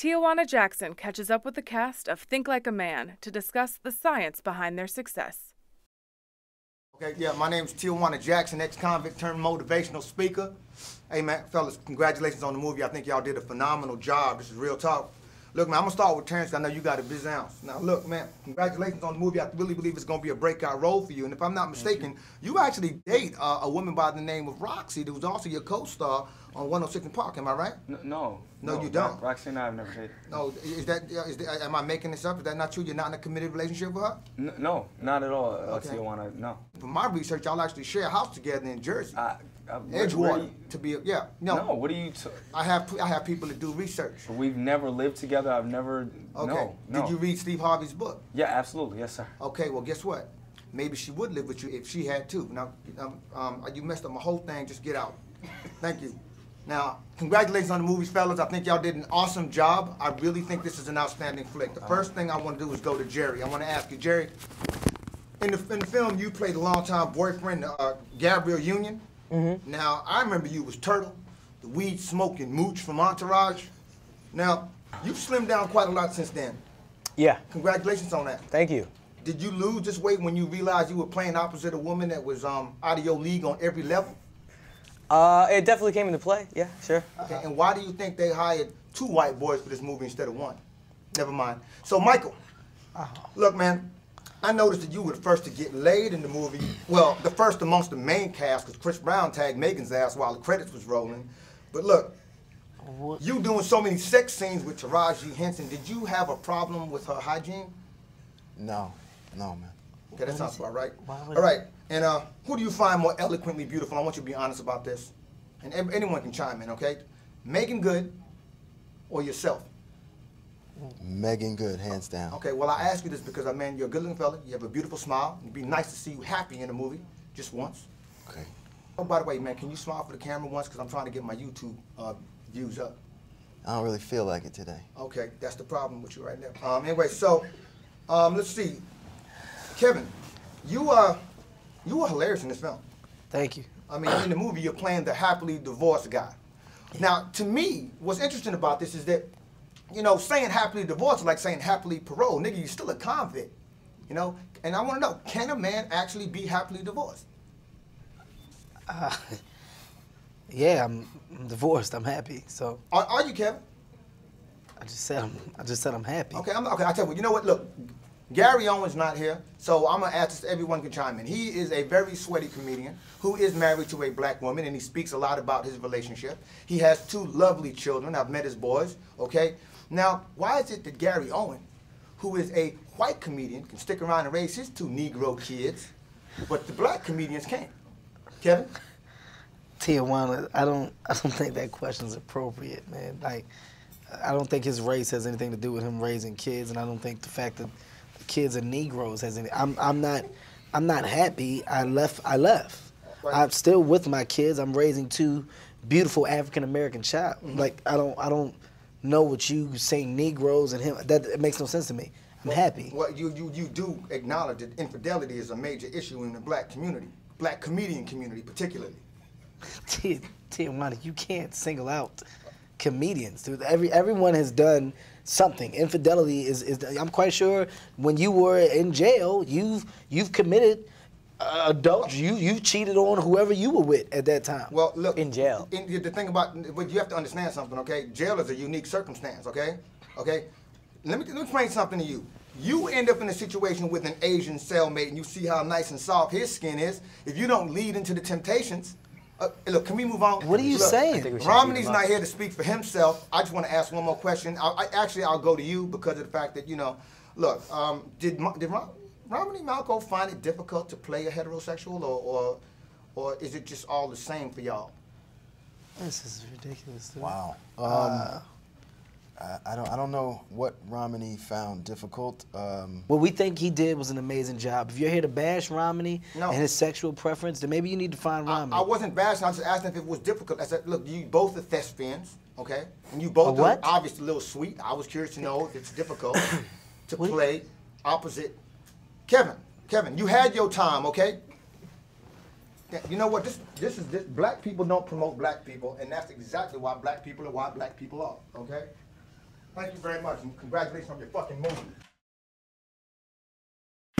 Tijuana Jackson catches up with the cast of Think Like a Man to discuss the science behind their success. Okay, yeah, my name's Tijuana Jackson, ex-convict turned motivational speaker. Hey, man, fellas, congratulations on the movie. I think y'all did a phenomenal job. This is real talk. Look, man, I'm going to start with Terrence. I know you got a biz ounce. Now, look, man, congratulations on the movie. I really believe it's going to be a breakout role for you. And if I'm not mistaken, you actually date a woman by the name of Roxy, who's also your co-star on 106 and Park. Am I right? No, you don't. Roxy and I have never dated. No, is that, am I making this up? Is that not true? You're not in a committed relationship with her? No, not at all. Okay. Tijuana, no. From my research, y'all actually share a house together in Jersey. Edgewater, to be, yeah. No, what are you? I have people that do research. But we've never lived together. I've never. Okay. No. Did you read Steve Harvey's book? Yeah, absolutely. Yes, sir. Okay. Well, guess what? Maybe she would live with you if she had to. Now, you messed up my whole thing. Just get out. Thank you. Now, congratulations on the movies, fellas. I think y'all did an awesome job. I really think this is an outstanding flick. The first thing I want to do is go to Jerry. I want to ask you, Jerry. In the film, you played a longtime boyfriend, Gabrielle Union. Mm-hmm. Now, I remember you was Turtle, the weed-smoking mooch from Entourage. Now, you've slimmed down quite a lot since then. Yeah. Congratulations on that. Thank you. Did you lose this weight when you realized you were playing opposite a woman that was out of your league on every level? It definitely came into play, yeah, sure. Okay, and why do you think they hired two white boys for this movie instead of one? Never mind. So, Michael, look, man. I noticed that you were the first to get laid in the movie. Well, the first amongst the main cast, because Chris Brown tagged Megan's ass while the credits was rolling. But look, you doing so many sex scenes with Taraji Henson, did you have a problem with her hygiene? No, man. Okay, that sounds about right. All right, and who do you find more eloquently beautiful? I want you to be honest about this. And anyone can chime in, okay? Megan Good or yourself? Megan Good, hands down. Okay, well, I ask you this because, man, you're a good-looking fella. You have a beautiful smile. It'd be nice to see you happy in a movie, just once. Okay. Oh, by the way, man, can you smile for the camera once? Because I'm trying to get my YouTube views up. I don't really feel like it today. Okay, that's the problem with you right now. Anyway, so, let's see. Kevin, you were hilarious in this film. Thank you. I mean, in the movie, you're playing the happily divorced guy. Now, to me, what's interesting about this is that, you know, saying happily divorced is like saying happily parole. Nigga, you're still a convict, you know? And I want to know, can a man actually be happily divorced? Yeah, I'm divorced. I'm happy, so. Are you, Kevin? I just said I'm happy. Okay, I tell you, you know what, look, Gary Owen's not here, so I'm going to ask this, everyone can chime in. He is a very sweaty comedian who is married to a black woman, and he speaks a lot about his relationship. He has two lovely children. I've met his boys, okay? Now, why is it that Gary Owen, who is a white comedian, can stick around and raise his two Negro kids, but the black comedians can't? Kevin? Tijuana, I don't think that question's appropriate, man. Like, I don't think his race has anything to do with him raising kids, and I don't think the fact that the kids are Negroes has any. I'm not happy. I left. Right. I'm still with my kids. I'm raising two beautiful African American child. Mm-hmm. Like, I don't know what you saying Negroes and him, that makes no sense to me. I'm happy. Well, you do acknowledge that infidelity is a major issue in the black community, black comedian community particularly. Tijuana, you can't single out comedians, dude. Everyone has done something. Infidelity is I'm quite sure when you were in jail, you've committed adults, you cheated on whoever you were with at that time. Well, look. In jail. The thing about, you have to understand something, okay? Jail is a unique circumstance, okay? Okay? Let me explain something to you. You end up in a situation with an Asian cellmate and you see how nice and soft his skin is. If you don't lead into the temptations, look, can we move on? What are you saying? Romany's not here to speak for himself. I just want to ask one more question. Actually, I'll go to you because of the fact that, you know, look, did Romany Malco find it difficult to play a heterosexual, or is it just all the same for y'all? This is ridiculous, dude. Wow. I don't know what Romany found difficult. What we think he did was an amazing job. If you're here to bash Romany and his sexual preference, then maybe you need to find Romany. I wasn't bashing. I was just asking if it was difficult. I said, look, you both are thespians, okay? And you both are obviously a little sweet. I was curious to know if it's difficult to play opposite. Kevin, you had your time, okay? You know what? This is black people don't promote black people, and that's exactly why black people are okay? Thank you very much, and congratulations on your fucking movie.